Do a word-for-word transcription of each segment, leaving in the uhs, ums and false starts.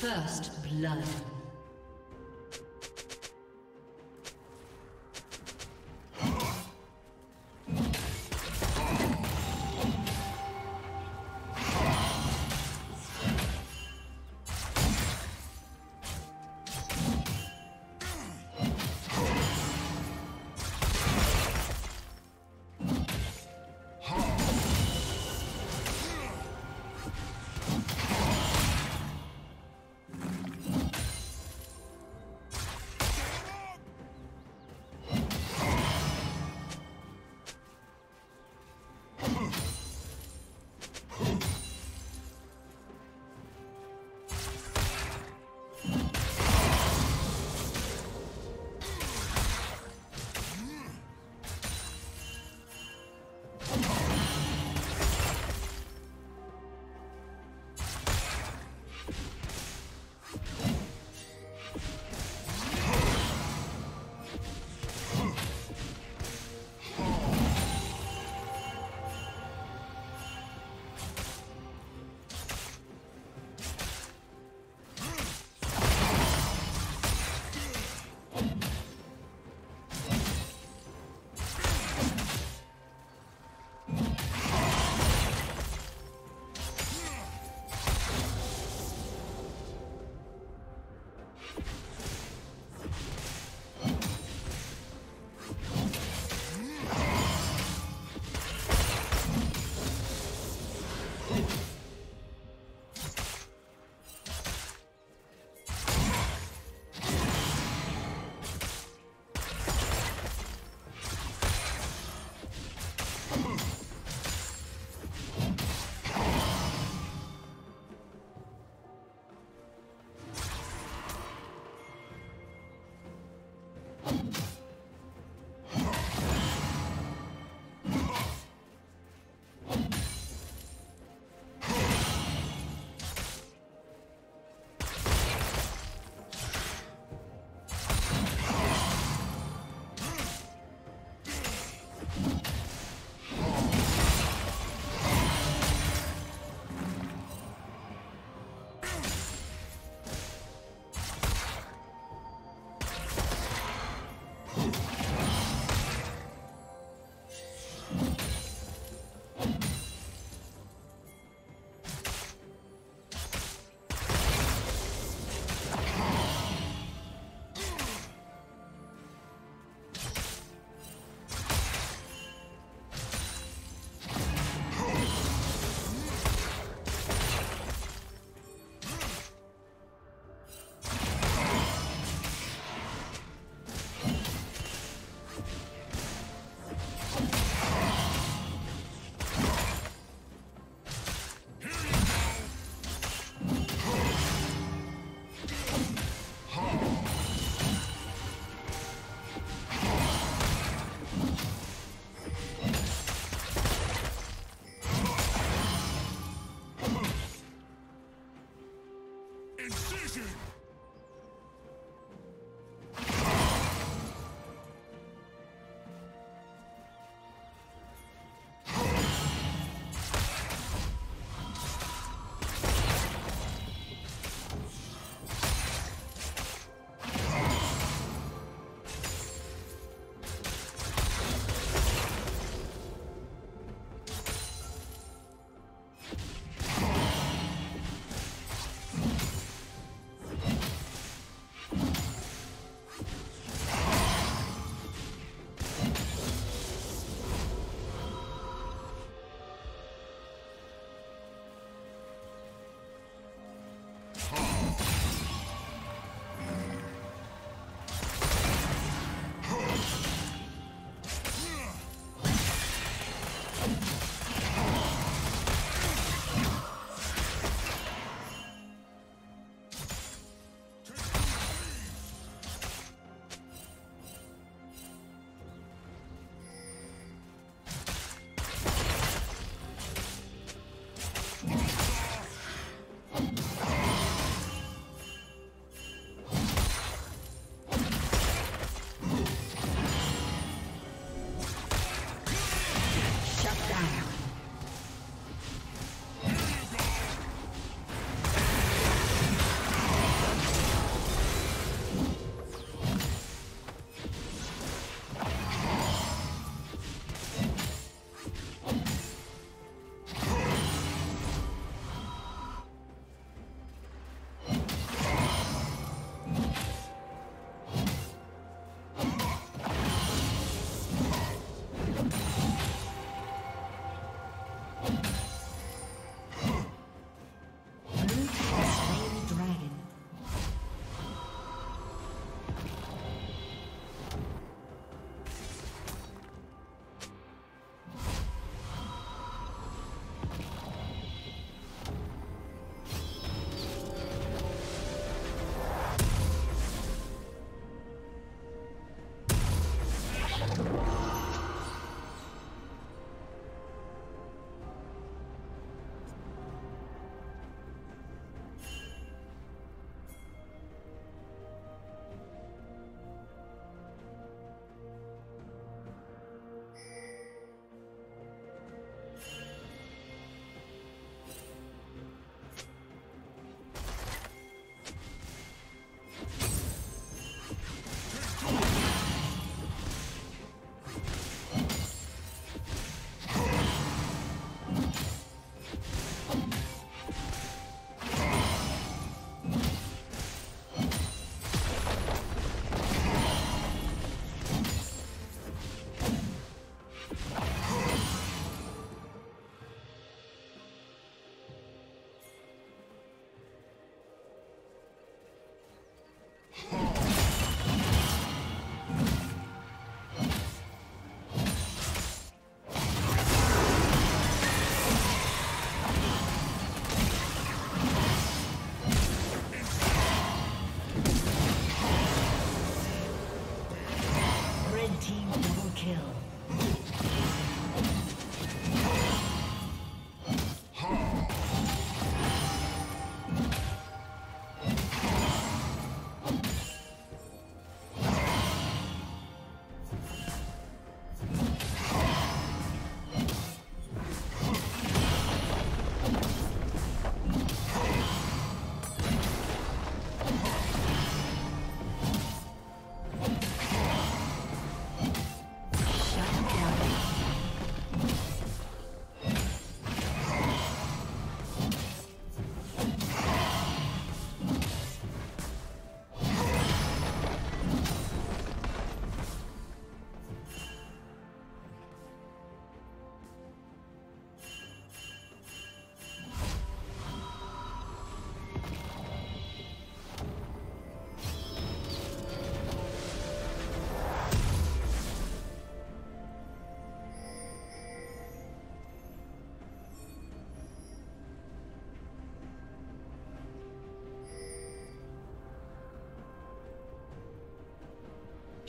First blood.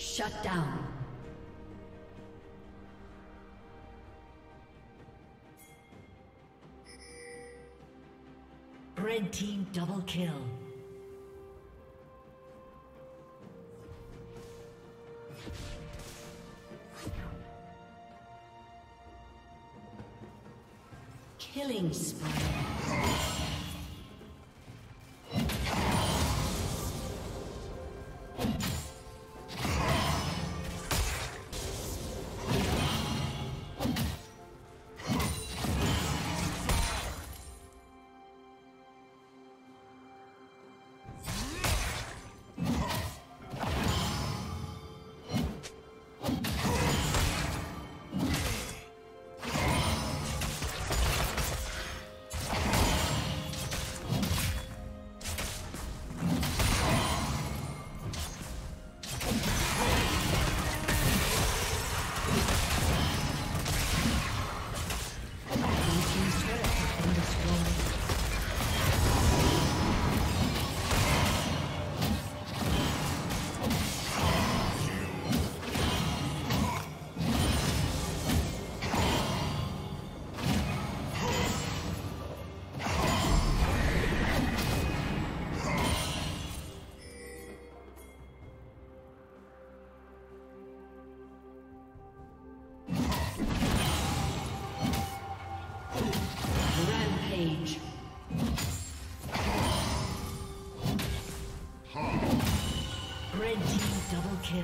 Shut down. Red team double kill. Killing spree. Kill.